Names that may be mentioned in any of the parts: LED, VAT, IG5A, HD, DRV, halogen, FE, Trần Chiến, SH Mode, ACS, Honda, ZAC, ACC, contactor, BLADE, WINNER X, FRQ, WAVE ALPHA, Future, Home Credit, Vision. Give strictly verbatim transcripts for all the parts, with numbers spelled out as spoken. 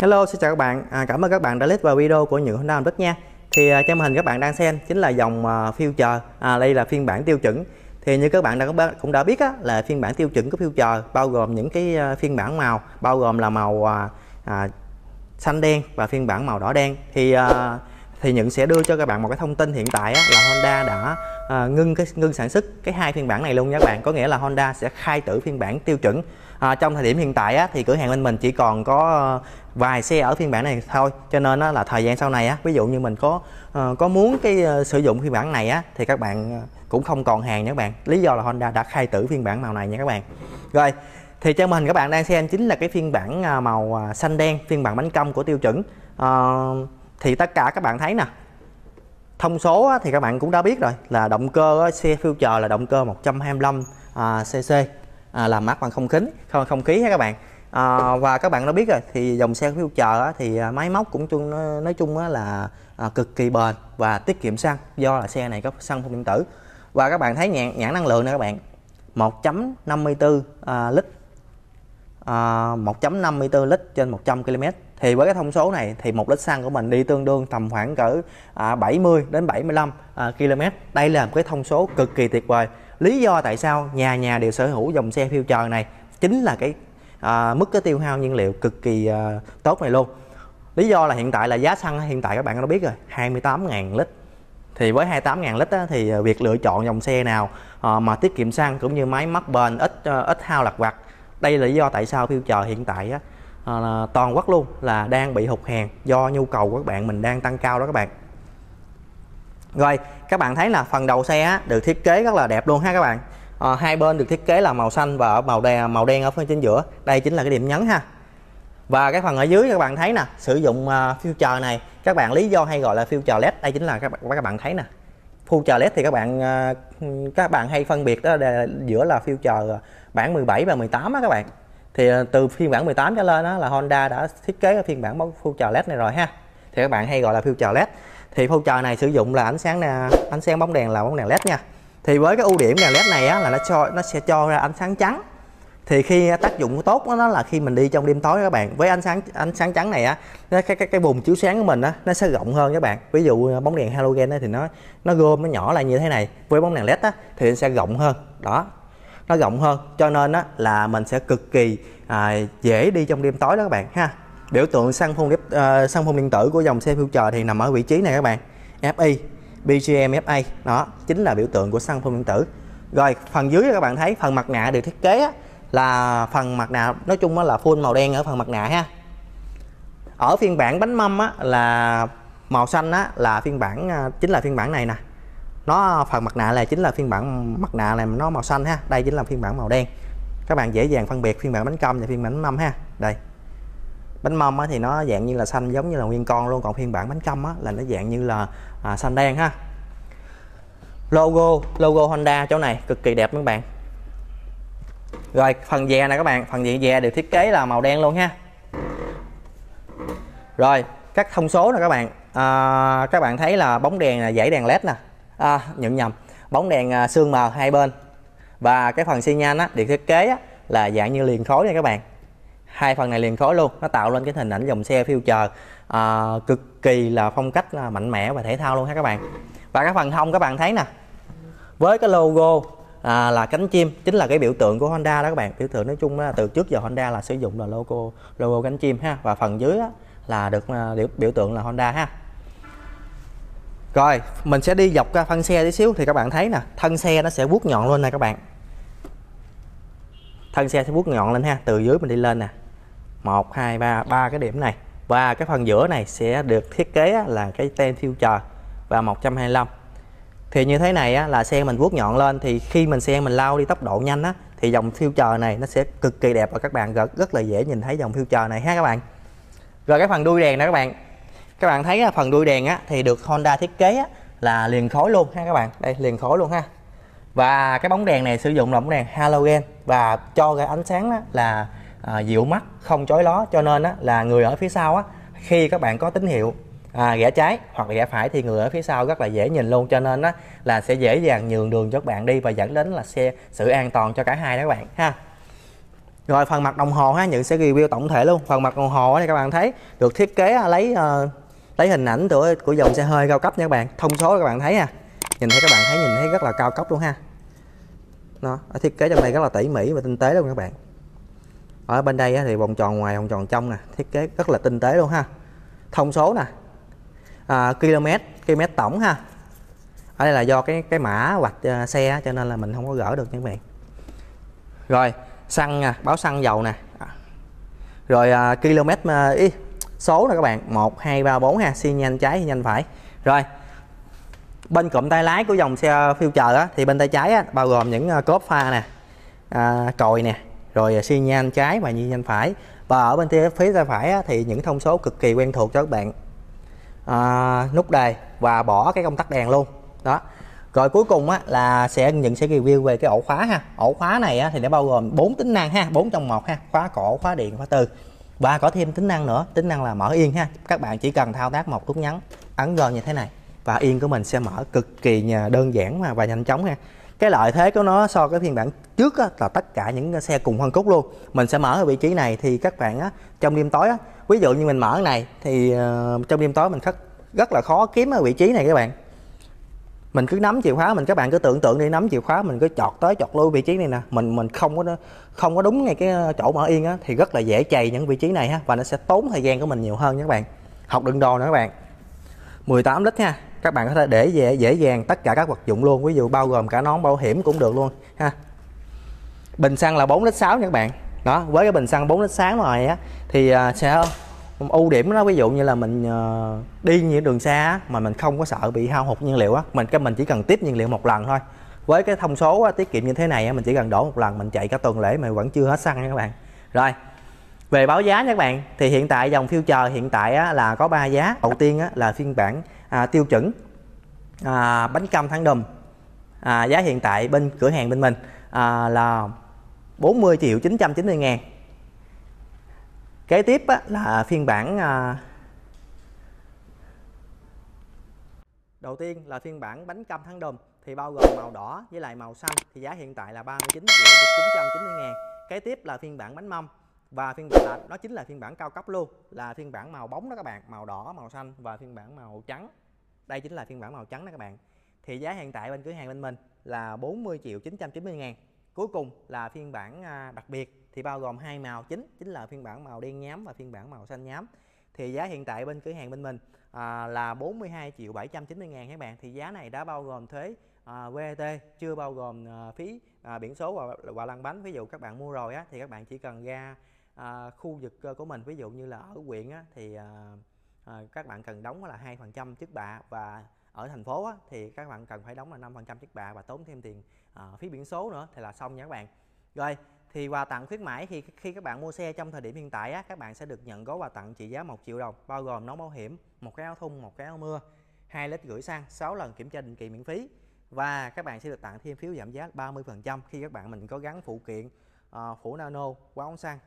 Hello, xin chào các bạn. À, cảm ơn các bạn đã click vào video của những Honda Honda nha. Thì à, trên màn hình các bạn đang xem chính là dòng à, Future. À, đây là phiên bản tiêu chuẩn. Thì như các bạn đã cũng đã biết á, là phiên bản tiêu chuẩn của Future bao gồm những cái à, phiên bản màu, bao gồm là màu à, à, xanh đen và phiên bản màu đỏ đen. Thì à, thì những sẽ đưa cho các bạn một cái thông tin hiện tại á, là Honda đã à, ngưng cái ngưng sản xuất cái hai phiên bản này luôn nha các bạn. Có nghĩa là Honda sẽ khai tử phiên bản tiêu chuẩn. À, trong thời điểm hiện tại á, thì cửa hàng bên mình chỉ còn có vài xe ở phiên bản này thôi, cho nên á, là thời gian sau này á, ví dụ như mình có uh, có muốn cái uh, sử dụng phiên bản này á, thì các bạn cũng không còn hàng nha các bạn. Lý do là Honda đã khai tử phiên bản màu này nha các bạn. Rồi thì trên màn hình các bạn đang xem chính là cái phiên bản màu xanh đen, phiên bản bánh cong của tiêu chuẩn. Uh, thì tất cả các bạn thấy nè, thông số á, thì các bạn cũng đã biết rồi, là động cơ á, xe Future là động cơ một trăm hai mươi lăm uh, cc. À, làm mát bằng không khí không không khí ha các bạn. À, và các bạn đã biết rồi, thì dòng xe Future á, thì máy móc cũng chung nói chung á, là à, cực kỳ bền và tiết kiệm xăng, do là xe này có xăng không điện tử. Và các bạn thấy nhãn, nhãn năng lượng nè các bạn, một phẩy năm mươi tư à, lít à, một phẩy năm mươi tư lít trên một trăm ki lô mét. Thì với cái thông số này thì một lít xăng của mình đi tương đương tầm khoảng cỡ à, bảy mươi đến bảy mươi lăm à, ki lô mét. Đây là một cái thông số cực kỳ tuyệt vời. Lý do tại sao nhà nhà đều sở hữu dòng xe Future này chính là cái à, mức cái tiêu hao nhiên liệu cực kỳ à, tốt này luôn. Lý do là hiện tại là giá xăng hiện tại các bạn đã biết rồi, hai mươi tám nghìn lít. Thì với hai mươi tám nghìn lít á, thì việc lựa chọn dòng xe nào à, mà tiết kiệm xăng cũng như máy móc bền, ít à, ít hao lặt vặt. Đây là lý do tại sao Future hiện tại á, à, toàn quốc luôn là đang bị hụt hàng, do nhu cầu của các bạn mình đang tăng cao đó các bạn. Rồi các bạn thấy là phần đầu xe á, được thiết kế rất là đẹp luôn ha các bạn. À, hai bên được thiết kế là màu xanh và ở màu đen, màu đen ở phần trên giữa. Đây chính là cái điểm nhấn ha. Và cái phần ở dưới các bạn thấy nè, sử dụng uh, Future này, các bạn lý do hay gọi là Future led. Đây chính là các bạn các bạn thấy nè. Future led thì các bạn uh, các bạn hay phân biệt đó là, giữa là Future bản mười bảy và mười tám á các bạn. Thì uh, từ phiên bản mười tám trở lên đó là Honda đã thiết kế cái phiên bản Future led này rồi ha. Thì các bạn hay gọi là Future led. Thì Future này sử dụng là ánh sáng ánh sáng bóng đèn là bóng đèn led nha. Thì với cái ưu điểm đèn led này á, là nó cho nó sẽ cho ra ánh sáng trắng. Thì khi tác dụng tốt đó, đó là khi mình đi trong đêm tối các bạn, với ánh sáng ánh sáng trắng này á, cái cái cái vùng chiếu sáng của mình á, nó sẽ rộng hơn các bạn. Ví dụ bóng đèn halogen thì nó nó gom nó nhỏ lại như thế này, với bóng đèn led á, thì nó sẽ rộng hơn đó, nó rộng hơn, cho nên á, là mình sẽ cực kỳ à, dễ đi trong đêm tối đó các bạn ha. Biểu tượng xăng phun điếp, uh, xăng phun điện tử của dòng xe Future thì nằm ở vị trí này các bạn, ép i, bê giê em ép a, đó chính là biểu tượng của xăng phun điện tử. Rồi phần dưới các bạn thấy phần mặt nạ được thiết kế á, là phần mặt nạ nói chung á, là full màu đen ở phần mặt nạ ha. Ở phiên bản bánh mâm á, là màu xanh á, là phiên bản chính là phiên bản này nè, nó phần mặt nạ là chính là phiên bản mặt nạ này nó màu xanh ha. Đây chính là phiên bản màu đen, các bạn dễ dàng phân biệt phiên bản bánh cơm và phiên bản bánh mâm ha. Đây bánh mâm thì nó dạng như là xanh giống như là nguyên con luôn, còn phiên bản bánh căm là nó dạng như là à, xanh đen ha. Logo logo Honda chỗ này cực kỳ đẹp các bạn. Rồi phần dè này các bạn, phần dè dè được thiết kế là màu đen luôn ha. Rồi các thông số nè các bạn, à, các bạn thấy là bóng đèn là dãy đèn led nè, à, nhận nhầm bóng đèn sương mờ hai bên, và cái phần xi nhan á, được thiết kế á, là dạng như liền khối nha các bạn. Hai phần này liền khối luôn, nó tạo lên cái hình ảnh dòng xe Future à, cực kỳ là phong cách là mạnh mẽ và thể thao luôn ha các bạn. Và cái phần hông các bạn thấy nè, với cái logo à, là cánh chim, chính là cái biểu tượng của Honda đó các bạn. Biểu tượng nói chung là từ trước giờ Honda là sử dụng là logo logo cánh chim ha. Và phần dưới là được biểu tượng là Honda ha. Rồi mình sẽ đi dọc ra thân xe tí xíu, thì các bạn thấy nè, thân xe nó sẽ vuốt nhọn lên nè các bạn. Thân xe sẽ vuốt nhọn lên ha, từ dưới mình đi lên nè, một, hai, ba, ba cái điểm này. Và cái phần giữa này sẽ được thiết kế là cái tem Future và một trăm hai mươi lăm. Thì như thế này á, là xe mình vuốt nhọn lên, thì khi mình xe mình lao đi tốc độ nhanh á, thì dòng Future này nó sẽ cực kỳ đẹp và các bạn rất, rất là dễ nhìn thấy dòng Future này ha các bạn. Rồi cái phần đuôi đèn đó các bạn, các bạn thấy á, phần đuôi đèn á, thì được Honda thiết kế á, là liền khối luôn ha các bạn. Đây liền khối luôn ha. Và cái bóng đèn này sử dụng là bóng đèn halogen và cho cái ánh sáng á, là à, dịu mắt không chói ló, cho nên á, là người ở phía sau á, khi các bạn có tín hiệu à, rẽ trái hoặc rẽ phải thì người ở phía sau rất là dễ nhìn luôn, cho nên á, là sẽ dễ dàng nhường đường cho các bạn đi và dẫn đến là xe sự an toàn cho cả hai đó các bạn ha. Rồi phần mặt đồng hồ ha, Những sẽ review tổng thể luôn. Phần mặt đồng hồ này các bạn thấy được thiết kế lấy uh, lấy hình ảnh của, của dòng xe hơi cao cấp nha các bạn. Thông số các bạn thấy ha, nhìn thấy các bạn thấy nhìn thấy rất là cao cấp luôn ha. Nó thiết kế trong này rất là tỉ mỉ và tinh tế luôn các bạn. Ở bên đây thì vòng tròn ngoài, vòng tròn trong nè, thiết kế rất là tinh tế luôn ha. Thông số nè, à, km km tổng ha. Ở đây là do cái cái mã vạch xe cho nên là mình không có gỡ được nha các bạn. Rồi xăng nè, báo xăng dầu nè. Rồi à, km ý, số nè các bạn, một hai ba bốn ha, xi nhanh trái xi nhanh phải. Rồi bên cụm tay lái của dòng xe Future á, thì bên tay trái á, bao gồm những cốp pha nè, à, còi nè, rồi xi nhan trái và xi nhan phải. Và ở bên phía tay phải á, thì những thông số cực kỳ quen thuộc cho các bạn, à, nút đề và bỏ cái công tắc đèn luôn đó. Rồi cuối cùng á, là sẽ những sẽ review về cái ổ khóa ha. Ổ khóa này á, thì nó bao gồm bốn tính năng ha, bốn trong một ha, khóa cổ, khóa điện, khóa từ, và có thêm tính năng nữa, tính năng là mở yên ha. Các bạn chỉ cần thao tác một nút nhấn ấn gờ như thế này và yên của mình sẽ mở cực kỳ đơn giản và nhanh chóng ha. Cái lợi thế của nó so với phiên bản trước á, là tất cả những xe cùng phân khúc luôn. Mình sẽ mở ở vị trí này thì các bạn á, trong đêm tối á, ví dụ như mình mở cái này thì uh, trong đêm tối mình khắc, rất là khó kiếm ở vị trí này các bạn. Mình cứ nắm chìa khóa mình, các bạn cứ tưởng tượng đi, nắm chìa khóa mình cứ chọt tới chọt lui vị trí này nè, mình mình không có không có đúng ngay cái chỗ mở yên á, thì rất là dễ chày những vị trí này ha, và nó sẽ tốn thời gian của mình nhiều hơn nha các bạn. Học đựng đồ nữa các bạn, mười tám lít ha. Các bạn có thể để dễ, dễ dàng tất cả các vật dụng luôn, ví dụ bao gồm cả nón bảo hiểm cũng được luôn ha. Bình xăng là bốn lít sáu nha các bạn. Đó, với cái bình xăng bốn lít sáu này á, thì sẽ ưu điểm nó, ví dụ như là mình đi những đường xa mà mình không có sợ bị hao hụt nhiên liệu á, mình mình chỉ cần tiếp nhiên liệu một lần thôi. Với cái thông số á, tiết kiệm như thế này, mình chỉ cần đổ một lần mình chạy cả tuần lễ mà vẫn chưa hết xăng nha các bạn. Rồi về báo giá nha các bạn, thì hiện tại dòng Future hiện tại á, là có ba giá. Đầu tiên á, là phiên bản à, tiêu chuẩn à, bánh căm thắng đùm, à, giá hiện tại bên cửa hàng bên mình à, là bốn mươi triệu chín trăm chín mươi ngàn. Kế tiếp á, là phiên bản à, đầu tiên là phiên bản bánh căm thắng đùm, thì bao gồm màu đỏ với lại màu xanh, thì giá hiện tại là ba mươi chín triệu chín trăm chín mươi ngàn. Kế tiếp là phiên bản bánh mâm, và phiên bản đó chính là phiên bản cao cấp luôn, là phiên bản màu bóng đó các bạn, màu đỏ, màu xanh và phiên bản màu trắng. Đây chính là phiên bản màu trắng đó các bạn. Thì giá hiện tại bên cửa hàng bên mình là bốn mươi triệu chín trăm chín mươi ngàn. Cuối cùng là phiên bản đặc biệt, thì bao gồm hai màu chính, chính là phiên bản màu đen nhám và phiên bản màu xanh nhám. Thì giá hiện tại bên cửa hàng bên mình à, là bốn mươi hai triệu bảy trăm chín mươi ngàn các bạn. Thì giá này đã bao gồm thuế à, vê a tê, chưa bao gồm à, phí à, biển số và, và lăn bánh. Ví dụ các bạn mua rồi á, thì các bạn chỉ cần ra À, khu vực của mình, ví dụ như là ở huyện á, thì à, à, các bạn cần đóng là hai phần trăm trước bạ, và ở thành phố á, thì các bạn cần phải đóng là năm phần trăm trước bạ và tốn thêm tiền à, phí biển số nữa, thì là xong nha các bạn. Rồi thì quà tặng khuyến mãi thì khi các bạn mua xe trong thời điểm hiện tại á, các bạn sẽ được nhận gói quà tặng trị giá một triệu đồng, bao gồm nón bảo hiểm, một cái áo thun, một cái áo mưa, hai lít rưỡi xăng, sáu lần kiểm tra định kỳ miễn phí, và các bạn sẽ được tặng thêm phiếu giảm giá ba mươi phần trăm khi các bạn mình có gắn phụ kiện à, phủ nano, quá ống xăng,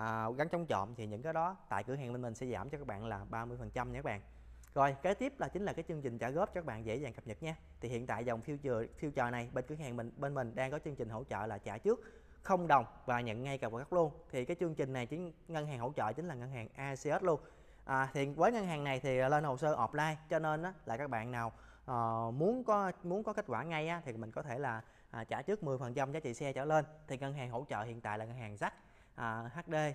À, gắn chống trộm, thì những cái đó tại cửa hàng bên mình sẽ giảm cho các bạn là ba mươi phần trăm nha các bạn. Rồi kế tiếp là chính là cái chương trình trả góp cho các bạn dễ dàng cập nhật nha. Thì hiện tại dòng Future, Future này bên cửa hàng mình bên mình đang có chương trình hỗ trợ là trả trước không đồng và nhận ngay cặp gấp luôn. Thì cái chương trình này chính ngân hàng hỗ trợ chính là ngân hàng a xê ét luôn. À, thì với ngân hàng này thì lên hồ sơ offline, cho nên á, là các bạn nào uh, muốn có muốn có kết quả ngay á, thì mình có thể là uh, trả trước mười phần trăm giá trị xe trở lên. Thì ngân hàng hỗ trợ hiện tại là ngân hàng dét a xê, À, hát đê,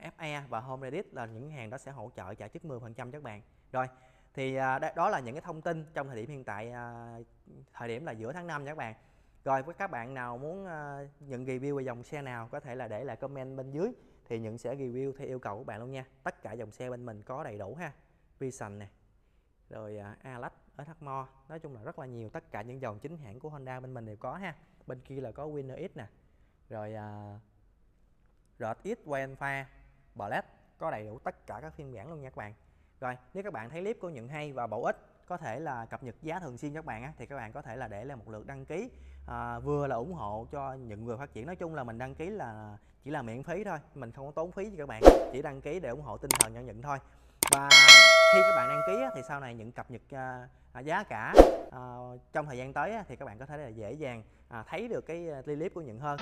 ép e và Home Credit, là những hàng đó sẽ hỗ trợ trả trước mười phần trăm cho các bạn. Rồi thì à, đó là những cái thông tin trong thời điểm hiện tại, à, thời điểm là giữa tháng năm nha các bạn. Rồi với các bạn nào muốn à, nhận review về dòng xe nào, có thể là để lại comment bên dưới, thì những sẽ review theo yêu cầu của bạn luôn nha. Tất cả dòng xe bên mình có đầy đủ ha, Vision nè, rồi à, a lách, ét hát Mode, nói chung là rất là nhiều. Tất cả những dòng chính hãng của Honda bên mình đều có ha. Bên kia là có WINNER X nè, rồi à, rờ o tê ích, WAVE ALPHA, BLADE, có đầy đủ tất cả các phiên bản luôn nha các bạn. Rồi nếu các bạn thấy clip của Nhận hay và bổ ích, có thể là cập nhật giá thường xuyên các bạn á, thì các bạn có thể là để lại một lượt đăng ký, à, vừa là ủng hộ cho Nhận vừa phát triển. Nói chung là mình đăng ký là chỉ là miễn phí thôi, mình không có tốn phí gì các bạn, chỉ đăng ký để ủng hộ tinh thần Nhận Nhận thôi. Và khi các bạn đăng ký á, thì sau này Nhận cập nhật à, giá cả à, trong thời gian tới á, thì các bạn có thể là dễ dàng à, thấy được cái clip của Nhận hơn.